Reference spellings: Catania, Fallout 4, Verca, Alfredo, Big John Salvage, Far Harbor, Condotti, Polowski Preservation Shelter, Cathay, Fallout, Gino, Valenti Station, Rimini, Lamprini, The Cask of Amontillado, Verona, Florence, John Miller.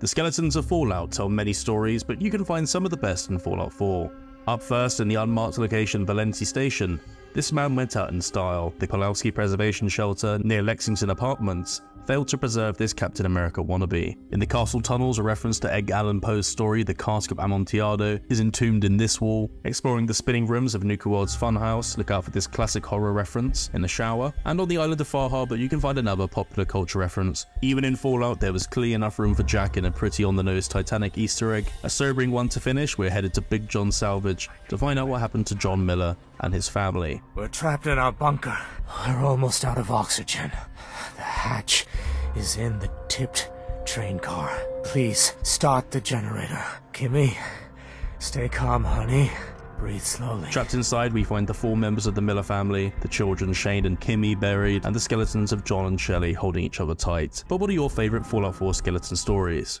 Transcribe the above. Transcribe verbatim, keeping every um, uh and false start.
The skeletons of Fallout tell many stories, but you can find some of the best in Fallout four. Up first in the unmarked location Valenti Station, this man went out in style. The Polowski Preservation Shelter near Lexington Apartments failed to preserve this Captain America wannabe. In the castle tunnels, a reference to Edgar Allan Poe's story The Cask of Amontillado is entombed in this wall. Exploring the spinning rooms of Nuka World's Funhouse, look out for this classic horror reference in the shower. And on the island of Far Harbor, you can find another popular culture reference. Even in Fallout, there was clearly enough room for Jack in a pretty on-the-nose Titanic Easter egg. A sobering one to finish, we're headed to Big John Salvage to find out what happened to John Miller and his family. We're trapped in our bunker. We're almost out of oxygen. The hatch is in the tipped train car. Please, start the generator. Kimmy, stay calm, honey. Breathe slowly. Trapped inside, we find the four members of the Miller family, the children Shane and Kimmy buried, and the skeletons of John and Shelley holding each other tight. But what are your favourite Fallout four skeleton stories?